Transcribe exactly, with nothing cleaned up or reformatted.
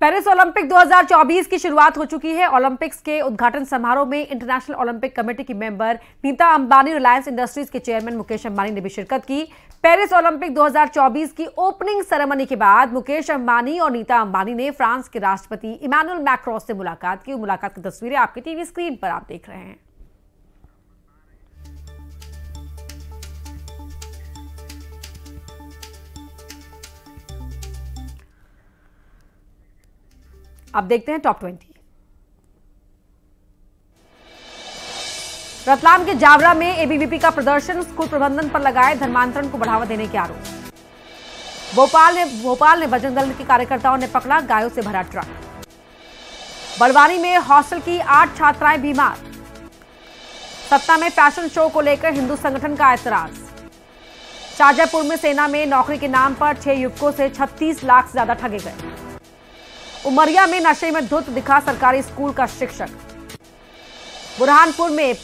Paris Olympic दो हज़ार चौबीस की शुरुआत हो चुकी है। ओलंपिक्स के उद्घाटन समारोह में इंटरनेशनल ओलंपिक कमेटी की मेंबर नीता अंबानी, रिलायंस इंडस्ट्रीज के चेयरमैन मुकेश अंबानी ने भी शिरकत की। पेरिस ओलंपिक दो हज़ार चौबीस की ओपनिंग सेरेमनी के बाद मुकेश अंबानी और नीता अंबानी ने फ्रांस के राष्ट्रपति इमैनुअल मैक्रों से मुलाकात की। मुलाकात की तस्वीरें आपकी टीवी स्क्रीन पर आप देख रहे हैं। अब देखते हैं टॉप ट्वेंटी। रतलाम के जावरा में एबीवीपी का प्रदर्शन, स्कूल प्रबंधन पर लगाए धर्मांतरण को बढ़ावा देने के आरोप। भोपाल में भोपाल में बजरंग दल के कार्यकर्ताओं ने पकड़ा गायों से भरा ट्रक। बड़वानी में हॉस्टल की आठ छात्राएं बीमार। सत्ता में फैशन शो को लेकर हिंदू संगठन का ऐतराज। शाजापुर में सेना में नौकरी के नाम पर छह युवकों से छत्तीस लाख से ज्यादा ठगे गए। उमरिया में नशे में धुत दिखा सरकारी स्कूल का शिक्षक। बुरहानपुर में